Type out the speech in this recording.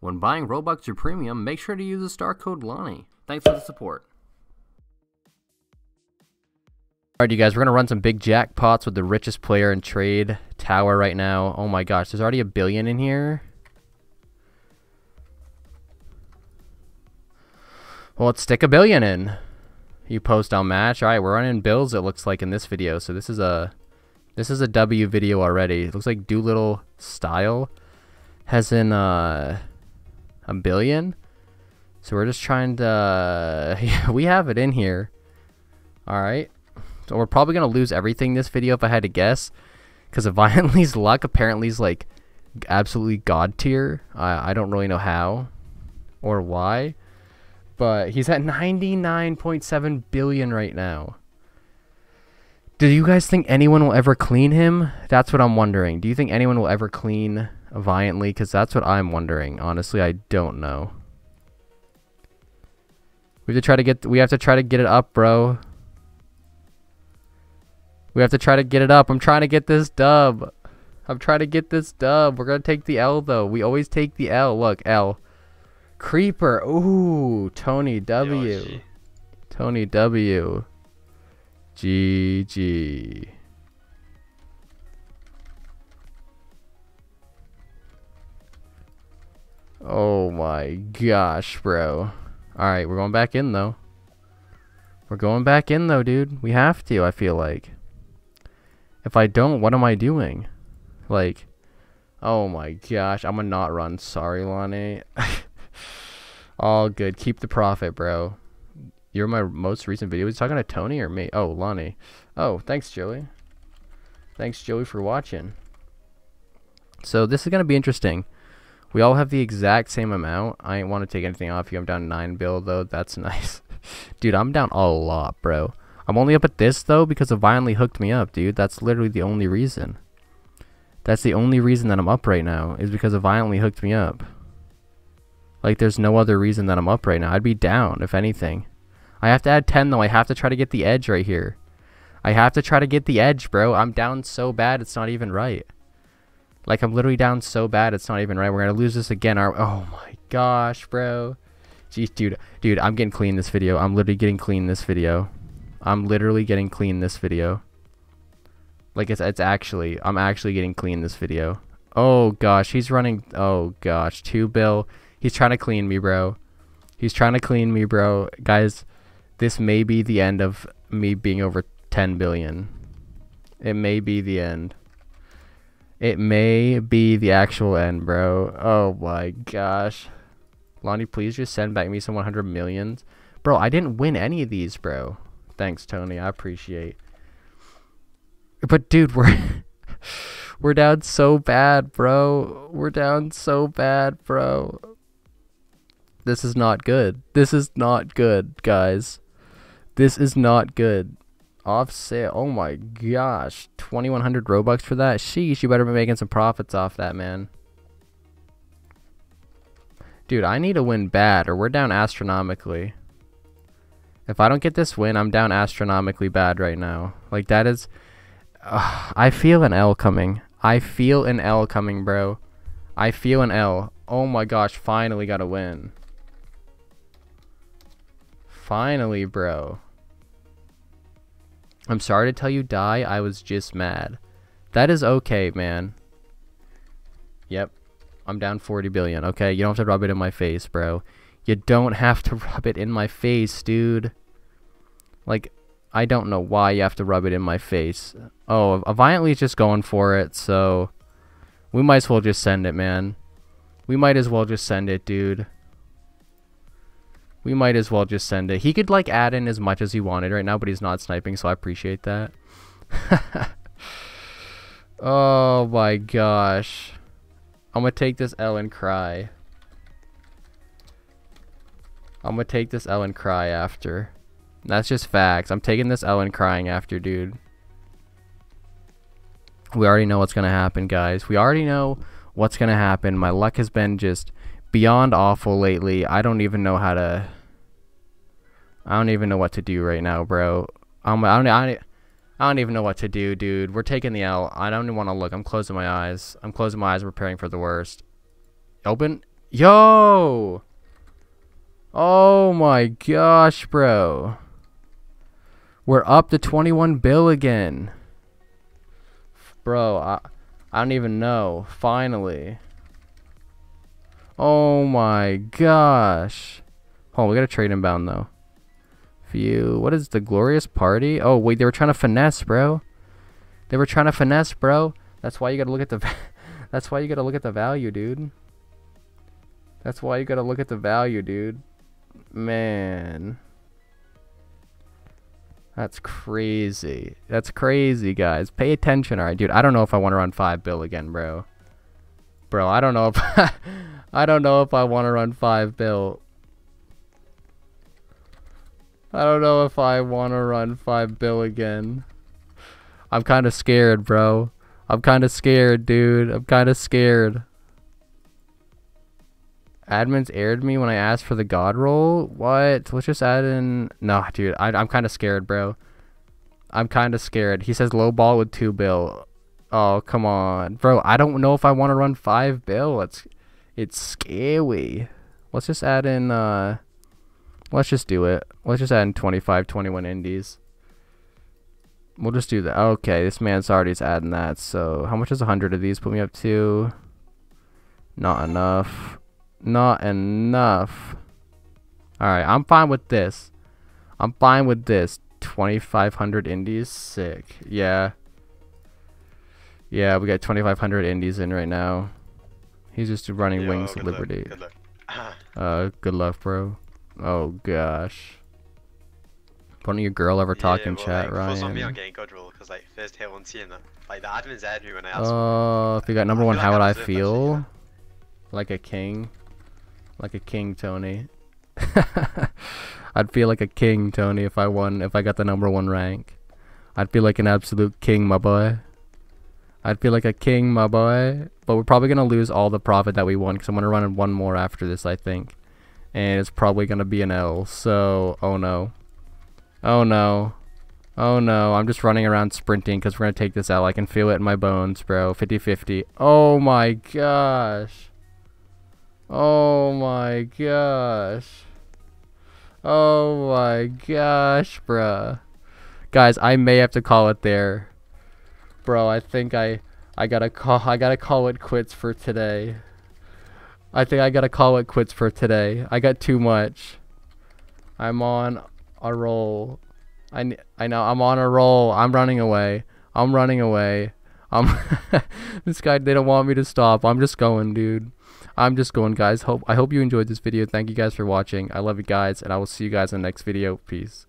When buying Robux or Premium, make sure to use the star code Lonnie. Thanks for the support. Alright, you guys, we're going to run some big jackpots with the richest player in Trade Tower right now. Oh my gosh, there's already $1 billion in here. Well, let's stick $1 billion in. You post on match. Alright, we're running bills, it looks like, in this video. So this is a W video already. It looks like Doolittle Style has in $1 billion. So we're just trying to... yeah, we have it in here. Alright. So we're probably going to lose everything this video if I had to guess. Because of Violently's luck, apparently is like absolutely god tier. I don't really know how or why. But he's at 99.7 billion right now. Do you guys think anyone will ever clean him? That's what I'm wondering. Do you think anyone will ever clean Violently? Because that's what I'm wondering. Honestly, I don't know. We have to try to get it up, bro. We have to try to get it up. I'm trying to get this dub. I'm trying to get this dub. We're gonna take the L though. We always take the L. Look, L. Creeper. Ooh, Tony W. Yoshi. Tony W. GG. Oh my gosh, bro. Alright, we're going back in though. We're going back in though, dude. We have to, I feel like. If I don't, what am I doing? Like, oh my gosh. I'm gonna not run. Sorry, Lonnie. All good. Keep the profit, bro. You're my most recent video. Was talking to Tony or me? Oh, Lonnie. Oh, thanks, Joey. Thanks, Joey, for watching. So this is going to be interesting. We all have the exact same amount. I ain't want to take anything off you. I'm down 9 bill, though. That's nice. Dude, I'm down a lot, bro. I'm only up at this, though, because it violently hooked me up, dude. That's literally the only reason. That's the only reason that I'm up right now is because it violently hooked me up. Like, there's no other reason that I'm up right now. I'd be down, if anything. I have to add 10, though. I have to try to get the edge right here. I have to try to get the edge, bro. I'm down so bad, it's not even right. Like, I'm literally down so bad, it's not even right. We're going to lose this again. Oh, my gosh, bro. Jeez, dude, I'm getting clean this video. I'm literally getting clean this video. I'm literally getting clean this video. Like, it's actually... I'm actually getting clean this video. Oh, gosh. He's running... Oh, gosh. 2 bill. He's trying to clean me, bro. He's trying to clean me, bro. Guys... This may be the end of me being over 10 billion. It may be the end. It may be the actual end, bro. Oh my gosh. Lonnie, please just send back me some 100 millions. Bro, I didn't win any of these, bro. Thanks, Tony. I appreciate. But dude, we're we're down so bad, bro. We're down so bad, bro. This is not good. This is not good, guys. This is not good. Off sale. Oh my gosh. 2100 Robux for that. Sheesh, you better be making some profits off that, man. Dude, I need a win bad or we're down astronomically. If I don't get this win, I'm down astronomically bad right now. Like that is... I feel an L coming. I feel an L coming, bro. I feel an L. Oh my gosh, finally got a win. Finally, bro. I'm sorry to tell you die. I was just mad. That is okay, man. Yep. I'm down 40 billion. Okay, you don't have to rub it in my face, bro. You don't have to rub it in my face, dude. Like, I don't know why you have to rub it in my face. Oh, Violently is just going for it, so... We might as well just send it, man. We might as well just send it, dude. We might as well just send it. He could, like, add in as much as he wanted right now, but he's not sniping, so I appreciate that. Oh, my gosh. I'm going to take this L and cry. I'm going to take this L and cry after. That's just facts. I'm taking this L and crying after, dude. We already know what's going to happen, guys. We already know what's going to happen. My luck has been just... beyond awful lately. I don't even know how to. I don't even know what to do right now, bro. I don't even know what to do, dude. We're taking the L. I don't even want to look. I'm closing my eyes. I'm closing my eyes. Preparing for the worst. Open Yo! Oh my gosh, bro. We're up to 21 bill again. Bro, I don't even know. Finally. Oh my gosh. Hold on, we got a trade inbound though. View. What is the glorious party? Oh wait, they were trying to finesse, bro. They were trying to finesse, bro. That's why you gotta look at the that's why you gotta look at the value, dude. That's why you gotta look at the value, dude. Man. That's crazy. That's crazy, guys. Pay attention, alright, dude. I don't know if I want to run 5 bill again, bro. Bro, I don't know if I don't know if I want to run 5 bill. I don't know if I want to run 5 bill again. I'm kind of scared, bro. I'm kind of scared, dude. I'm kind of scared. Admins aired me when I asked for the god roll. What? Let's just add in... Nah, dude. I'm kind of scared, bro. I'm kind of scared. He says low ball with 2 bill. Oh, come on. Bro, I don't know if I want to run 5 bill. It's scary. Let's just add in... Let's just do it. Let's just add in 25, 21 indies. We'll just do that. Okay, this man's already adding that. So, how much is 100 of these put me up to? Not enough. Not enough. Alright, I'm fine with this. I'm fine with this. 2,500 indies? Sick. Yeah. Yeah, we got 2,500 indies in right now. He's just running Wings of Liberty. Luck, good luck. Good luck, bro. Oh gosh. Why don't your girl ever talk in chat, Ryan? For me, I'm getting god roll because first hit on team, like the admins add me when I ask. Oh, if you got number one, how would I feel? Actually, yeah. Like a king, Tony. I'd feel like a king, Tony, if I won. If I got the number 1 rank, I'd feel like an absolute king, my boy. I'd feel like a king, my boy. But we're probably gonna lose all the profit that we won because I'm gonna run in 1 more after this, I think. And it's probably gonna be an L, so oh no, oh no, oh no. I'm just running around sprinting because we're gonna take this L. I can feel it in my bones, bro. 50-50. Oh my gosh. Oh my gosh. Oh my gosh, bruh. Guys, I may have to call it there, bro. I think I gotta call it quits for today. I think I gotta call it quits for today. I got too much. I'm on a roll. I know I'm on a roll. I'm running away. I'm running away. This guy, they don't want me to stop. I'm just going, dude. I'm just going, guys. I hope you enjoyed this video. Thank you guys for watching. I love you guys, and I will see you guys in the next video. Peace.